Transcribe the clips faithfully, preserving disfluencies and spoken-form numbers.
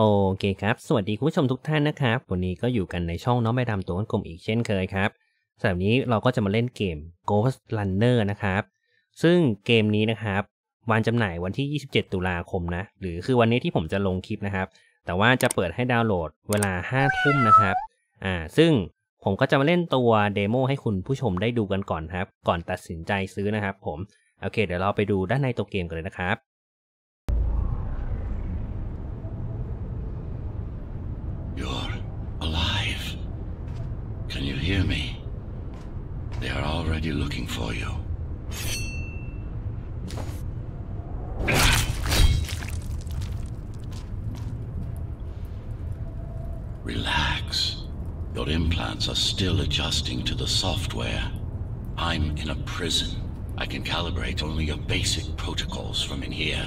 โอเคครับสวัสดีคุณผู้ชมทุกท่านนะครับวันนี้ก็อยู่กันในช่องน้องใบดำตัวกลมอีกเช่นเคยครับสำหรับนี้เราก็จะมาเล่นเกม Ghost Runner นะครับซึ่งเกมนี้นะครับวันจำหน่ายวันที่ยี่สิบเจ็ดตุลาคมนะหรือคือวันนี้ที่ผมจะลงคลิปนะครับแต่ว่าจะเปิดให้ดาวน์โหลดเวลาห้าทุ่มนะครับอ่าซึ่งผมก็จะมาเล่นตัวเดโมให้คุณผู้ชมได้ดูกันก่อนครับก่อนตัดสินใจซื้อนะครับผมโอเคเดี๋ยวเราไปดูด้านในตัวเกมกันเลยนะครับCan you hear me? They are already looking for you. Relax. Your implants are still adjusting to the software. I'm in a prison. I can calibrate only your basic protocols from in here.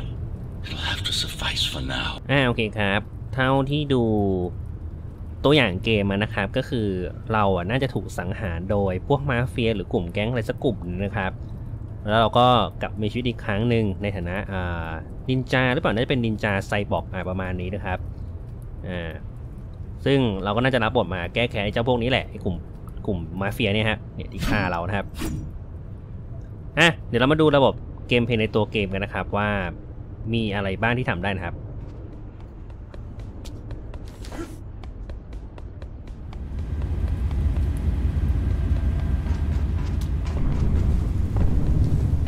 It'll have to suffice for now. อ่าโอเคครับเท่าที่ดูตัวอย่างเกมนะครับก็คือเราอ่ะน่าจะถูกสังหารโดยพวกมาเฟียหรือกลุ่มแก๊งอะไรสักกลุ่มนะครับแล้วเราก็กลับมีชีวิตอีกครั้งหนึ่งในฐานะนินจาหรือเปล่าน่าจะเป็นนินจาไซบอร์กประมาณนี้นะครับอ่าซึ่งเราก็น่าจะรับบทมาแก้แค้นเจ้าพวกนี้แหละไอ้กลุ่มกลุ่มมาเฟียเนี่ยฮะเนี่ยที่ฆ่าเรานะครับอ่ะเดี๋ยวเรามาดูระบบเกมเพลย์ในตัวเกมกันนะครับว่ามีอะไรบ้างที่ทำได้นะครับ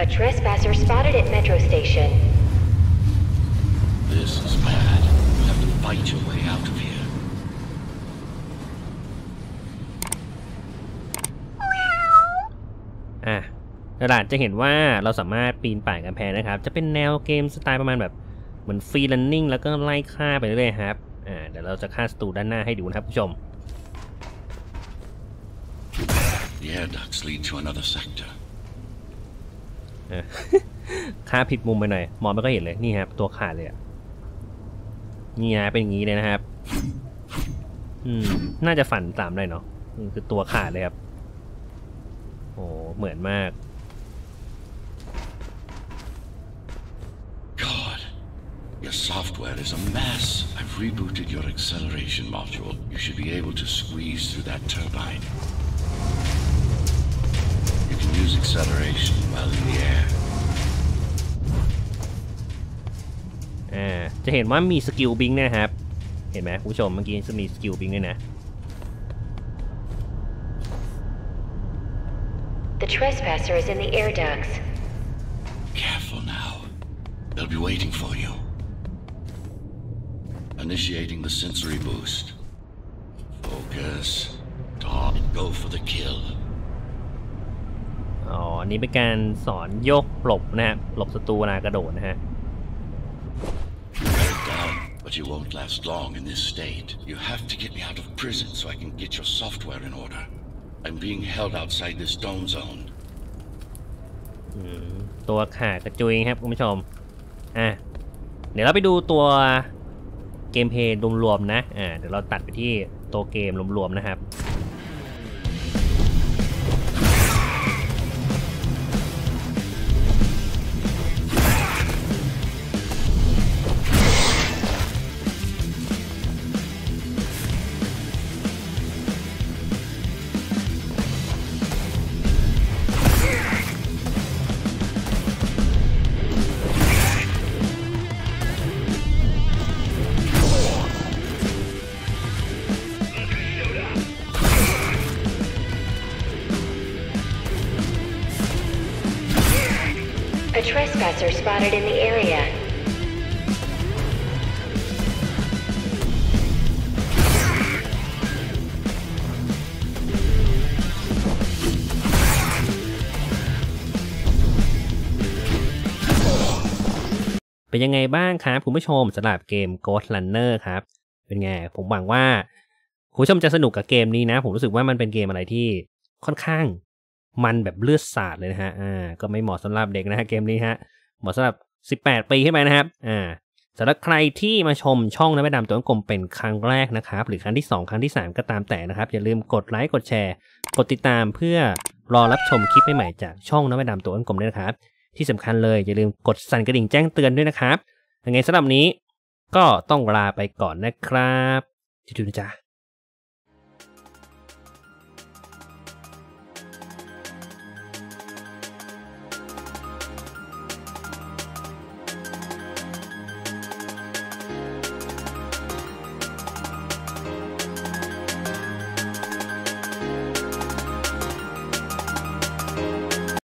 A trespasser spotted at metro station. This is bad. You have to fight your way out of here. Meow. อ่ะกระดาษจะเห็นว่าเราสามารถปีนป่ายกำแพงนะครับจะเป็นแนวเกมสไตล์ประมาณแบบเหมือนฟรีลันนิ่งแล้วก็ไล่ฆ่าไปเรื่อยๆครับอ่าเดี๋ยวเราจะฆ่าศัตรูด้านหน้าให้ดูนะครับผู้ชม The air ducts lead to another sector.ค่าผิดมุมไปหน่อยมองไม่ก็เห็นเลยนี่ครับตัวขาดเลยนี่นะเป็นอย่างนี้เลยนะครับอืมน่าจะฝันตามได้เนาะคือตัวขาดเลยครับโอ้เหมือนมาก God your software is a mess I've rebooted your acceleration module you should be able to squeeze through that turbine Use acceleration while in the air. อ่าจะเห็นว่ามีสกิลบิงนะครับเห็นไหมผู้ชมเมื่อกี้จะมีสกิลบิงด้วยนะ The trespasser is in the air ducts. Careful now. They'll be waiting for you. Initiating the sensory boost. Focus. Talk. Go for the kill.อ๋อ นี่เป็นการสอนยกหลบนะฮะหลบศัตรูเวลากระโดดนะฮะ But you won't last long in this state. You have to get me out of prison so I can get your software in order. I'm being held outside this dome zone. ตัวขาดกระจุยครับคุณผู้ชมอ่ะเดี๋ยวเราไปดูตัวเกมเพลย์รวมๆนะอ่าเดี๋ยวเราตัดไปที่ตัวเกมรวมๆนะครับA trespasser spotted in the area.เป็นยังไงบ้างครับคุณผู้ชมสำหรับเกม Ghost Runner ครับเป็นไงผมหวังว่าคุณผู้ชมจะสนุกกับเกมนี้นะผมรู้สึกว่ามันเป็นเกมอะไรที่ค่อนข้างมันแบบเลือดสาดเลยนะฮะอ่าก็ไม่เหมาะสำหรับเด็กนะฮะเกมนี้ฮะเหมาะสำหรับสิบแปดปีขึ้นไปนะครับอ่าสำหรับใครที่มาชมช่องน้องใบดำตัวกลมเป็นครั้งแรกนะครับหรือครั้งที่สองครั้งที่สามก็ตามแต่นะครับอย่าลืมกดไลค์กดแชร์กดติดตามเพื่อรอรับชมคลิปใหม่ๆจากช่องน้องใบดำตัวกลมด้วยนะครับที่สำคัญเลยอย่าลืมกดสั่นกระดิ่งแจ้งเตือนด้วยนะครับยังไงสำหรับนี้ ก็ต้องลาไปก่อนนะครับจุ๊บๆนะจ๊ะ